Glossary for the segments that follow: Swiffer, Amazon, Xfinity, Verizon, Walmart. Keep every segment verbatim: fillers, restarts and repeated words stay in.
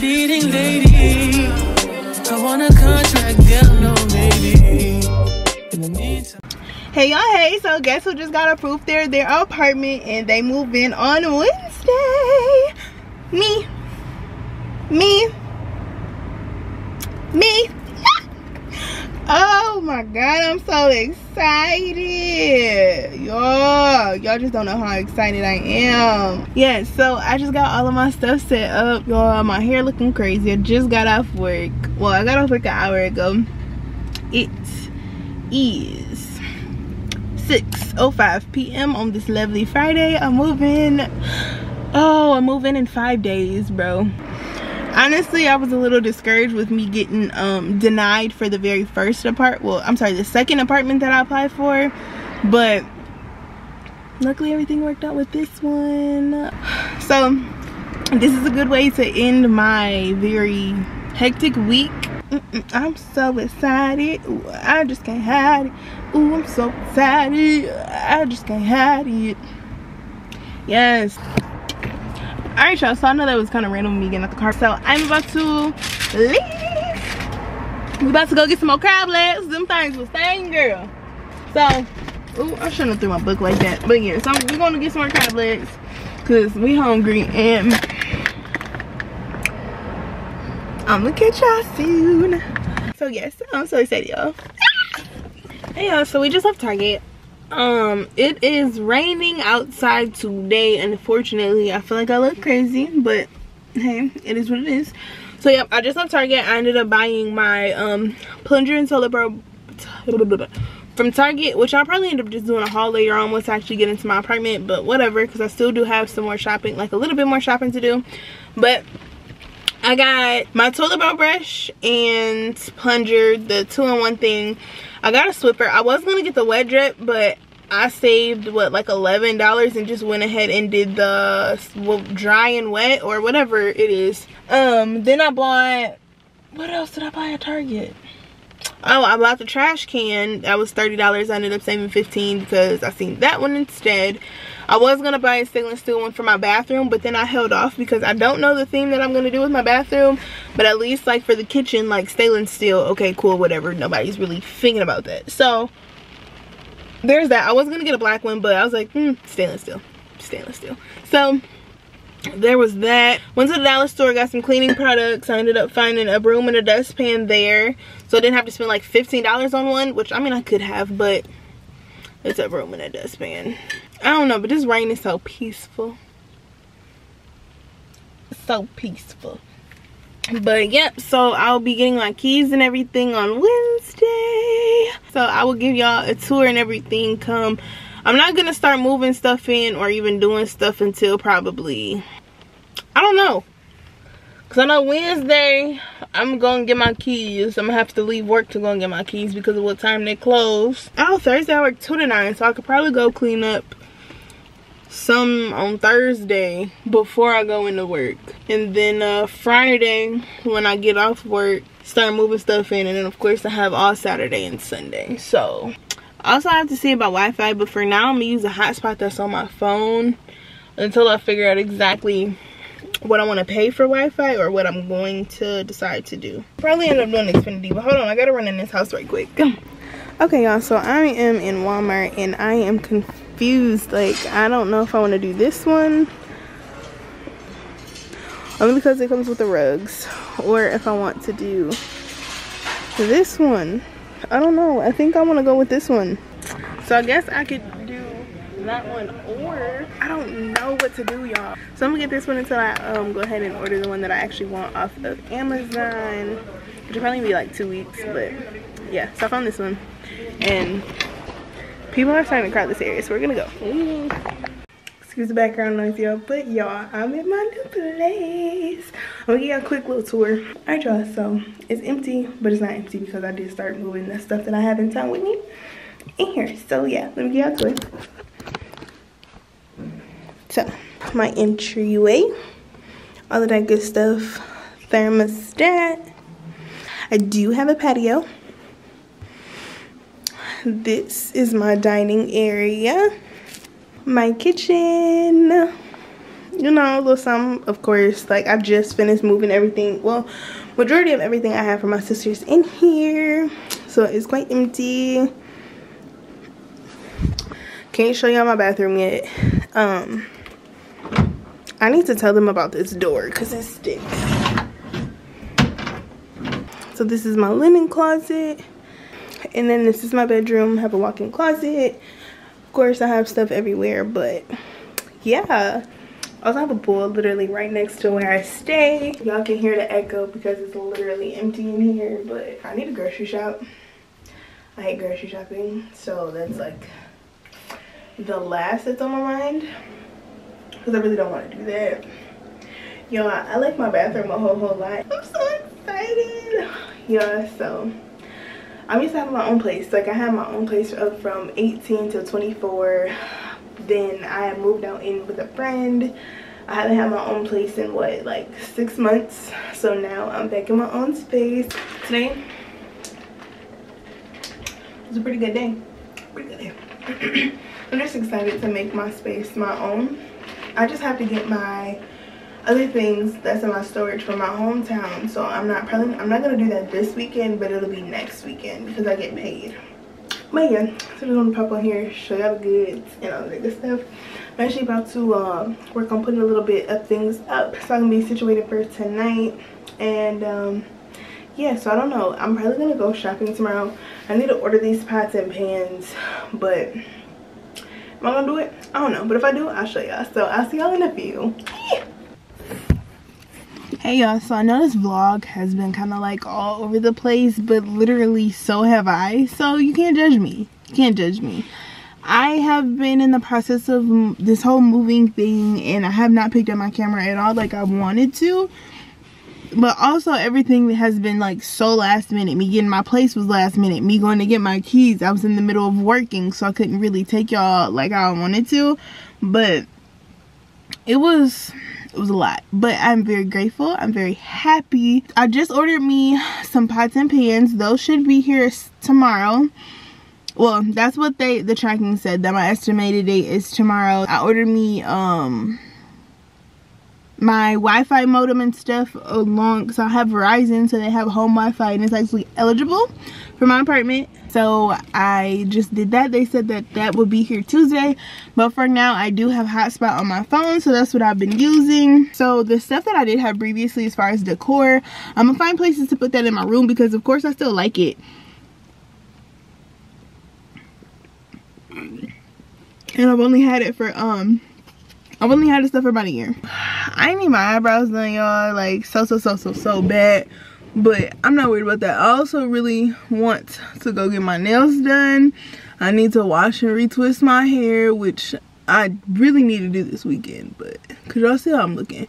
beating lady. I want a contract, down no lady. In the meantime. Hey y'all, hey, so guess who just got approved their their apartment and they move in on Wednesday? Me. Me. Me. Oh my god, I'm so excited, y'all. Y'all just don't know how excited I am. Yeah, so I just got all of my stuff set up, y'all. My hair looking crazy. I just got off work. Well, I got off work an hour ago. It is six oh five p m on this lovely Friday. I'm moving. Oh, I'm moving in five days, bro. Honestly, I was a little discouraged with me getting um denied for the very first apartment. Well, I'm sorry, the second apartment that I applied for, but luckily everything worked out with this one. So this is a good way to end my very hectic week. Mm-mm, I'm so excited. Ooh, I just can't hide it. Ooh, I'm so excited. I just can't hide it. Yes. All right, y'all, so I know that was kind of random, me getting out the car. So I'm about to leave. We're about to go get some more crab legs. Them things will sting, girl. So, ooh, I shouldn't have threw my book like that. But yeah, so we're going to get some more crab legs because we hungry. And I'm going to catch y'all soon. So, yes, I'm so excited, y'all. Hey, y'all, so we just left Target. Um it is raining outside today, unfortunately. I feel like I look crazy, but hey, it is what it is. So yep, I just left Target. I ended up buying my um plunger and solar probe from Target, which I'll probably end up just doing a haul later on once I actually get into my apartment, but whatever, because I still do have some more shopping, like a little bit more shopping to do. But I got my toilet bowl brush and plunger, the two-in-one thing. I got a Swiffer. I was going to get the wet drip, but I saved, what, like eleven dollars and just went ahead and did the dry and wet or whatever it is. Um, then I bought, what else did I buy at Target? Oh, I bought the trash can. That was thirty dollars. I ended up saving fifteen dollars because I seen that one instead. I was going to buy a stainless steel one for my bathroom, but then I held off because I don't know the theme that I'm going to do with my bathroom. But at least, like, for the kitchen, like, stainless steel, okay, cool, whatever. Nobody's really thinking about that. So, there's that. I was going to get a black one, but I was like, hmm, stainless steel. Stainless steel. So, there was that. Went to the dollar store, got some cleaning products. I ended up finding a broom and a dustpan there, so I didn't have to spend like fifteen dollars on one, which I mean I could have, but it's a broom and a dustpan. I don't know, but this rain is so peaceful. So peaceful. But yep, so I'll be getting my keys and everything on Wednesday. So I will give y'all a tour and everything come. I'm not gonna start moving stuff in or even doing stuff until probably, I don't know, because I know Wednesday I'm gonna get my keys. I'm gonna have to leave work to go and get my keys because of what time they close. Oh, Thursday I work two to nine, so I could probably go clean up some on Thursday before I go into work, and then uh Friday when I get off work start moving stuff in, and then of course I have all Saturday and Sunday. So also I have to see about Wi-Fi, but for now I'm gonna use a hotspot that's on my phone until I figure out exactly what I want to pay for Wi-Fi or what I'm going to decide to do. Probably end up doing Xfinity, but hold on, I gotta run in this house right quick. Okay y'all, so I am in Walmart and I am confused. Like, I don't know if I want to do this one only because it comes with the rugs, or if I want to do this one. I don't know. I think I want to go with this one. So I guess I could do that one, or I don't know what to do, y'all. So I'm gonna get this one until I um go ahead and order the one that I actually want off of Amazon, which will probably be like two weeks. But yeah, so I found this one and people are starting to crowd this area, so we're gonna go. Ooh. Excuse the background noise, y'all, but y'all, I'm in my new place. I'm gonna give y'all a quick little tour. All right, y'all, so it's empty, but it's not empty because I did start moving the stuff that I have in town with me in here. So yeah, let me give y'all a tour. So, my entryway, all of that good stuff, thermostat. I do have a patio. This is my dining area. My kitchen, you know, a little something. Of course, like, I've just finished moving everything, well, majority of everything I have for my sisters in here, so it's quite empty. Can't show y'all my bathroom yet. um I need to tell them about this door because it stinks. So this is my linen closet, and then this is my bedroom. I have a walk-in closet. Of course, I have stuff everywhere, but yeah. I also have a bowl literally right next to where I stay. Y'all can hear the echo because it's literally empty in here, but I need a grocery shop. I hate grocery shopping, so that's like the last that's on my mind because I really don't want to do that. Y'all, I, I like my bathroom a whole, whole lot. I'm so excited. Yeah, so I'm used to having my own place. Like, I had my own place up from eighteen to twenty-four. Then I moved out in with a friend. I haven't had my own place in what, like six months. So now I'm back in my own space. Today was a pretty good day. Pretty good day. I'm just excited to make my space my own. I just have to get my other things that's in my storage from my hometown, so i'm not probably i'm not gonna do that this weekend, but it'll be next weekend because I get paid. But yeah, so I'm gonna pop on here, show y'all the goods and all that good stuff. I'm actually about to uh, work on putting a little bit of things up, so I'm gonna be situated for tonight. And um yeah, so I don't know, I'm probably gonna go shopping tomorrow. I need to order these pots and pans, but am I gonna do it? I don't know, but if I do, I'll show y'all. So I'll see y'all in a few. Hey y'all, so I know this vlog has been kind of like all over the place, but literally so have I, so you can't judge me. You can't judge me. I have been in the process of this whole moving thing, and I have not picked up my camera at all like I wanted to, but also everything has been like so last minute. Me getting my place was last minute. Me going to get my keys, I was in the middle of working, so I couldn't really take y'all like I wanted to, but it was... it was a lot, but I'm very grateful. I'm very happy. I just ordered me some pots and pans. Those should be here tomorrow. Well, that's what they the tracking said, that my estimated date is tomorrow. I ordered me um my Wi-Fi modem and stuff along, so I have Verizon, so they have home Wi-Fi and it's actually eligible for my apartment. So I just did that. They said that that would be here Tuesday, but for now I do have hotspot on my phone, so that's what I've been using. So the stuff that I did have previously as far as decor, I'm gonna find places to put that in my room because of course I still like it. And I've only had it for um I've only had this stuff for about a year. I need my eyebrows done, y'all, like so so so so so bad, but I'm not worried about that. I also really want to go get my nails done. I need to wash and retwist my hair, which I really need to do this weekend, but because y'all see how I'm looking.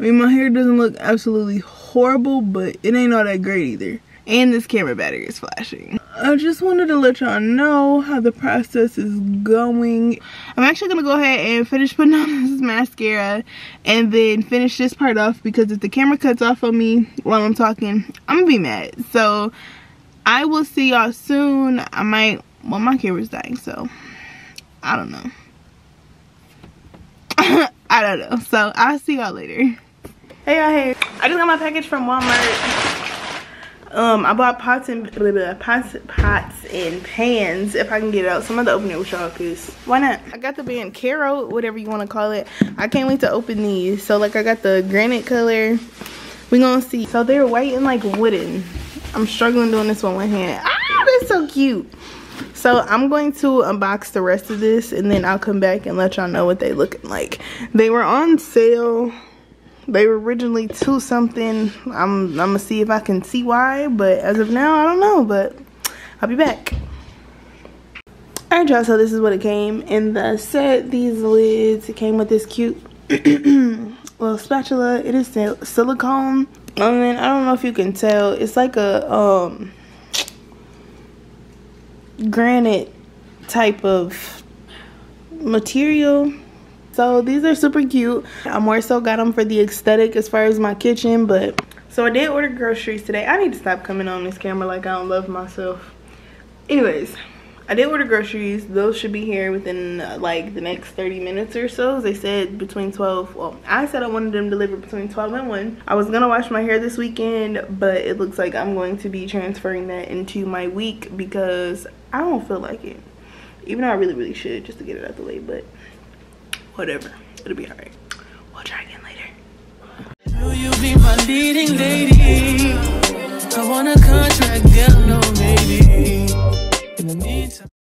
I mean, my hair doesn't look absolutely horrible, but it ain't all that great either. And this camera battery is flashing. I just wanted to let y'all know how the process is going. I'm actually gonna go ahead and finish putting on this mascara and then finish this part off, because if the camera cuts off on me while I'm talking, I'm gonna be mad. So I will see y'all soon. I might, well, my camera's dying, so I don't know. I don't know. So I'll see y'all later. Hey y'all, hey. I just got my package from Walmart. Um, I bought pots and blah, blah, pots, pots and pans, if I can get it out. So I'm about to open it with y'all because why not? I got the band Caro, whatever you want to call it. I can't wait to open these. So like, I got the granite color. We're going to see. So they're white and like wooden. I'm struggling doing this with one hand. Ah, that's so cute. So I'm going to unbox the rest of this and then I'll come back and let y'all know what they looking like. They were on sale. They were originally two something. I'm I'm gonna see if I can see why, but as of now, I don't know, but I'll be back. All right, y'all, so this is what it came in the set. These lids, it came with this cute little spatula. It is sil silicone. I mean, I don't know if you can tell. It's like a um, granite type of material. So these are super cute. I more so got them for the aesthetic as far as my kitchen, but... So I did order groceries today. I need to stop coming on this camera like I don't love myself. Anyways, I did order groceries. Those should be here within uh, like the next thirty minutes or so. They said between twelve, well, I said I wanted them delivered between twelve and one. I was gonna wash my hair this weekend, but it looks like I'm going to be transferring that into my week because I don't feel like it. Even though I really, really should, just to get it out the way, but whatever. It'll be all right. We'll try again later. Will you be my leading lady? I want a contract, girl, no maybe.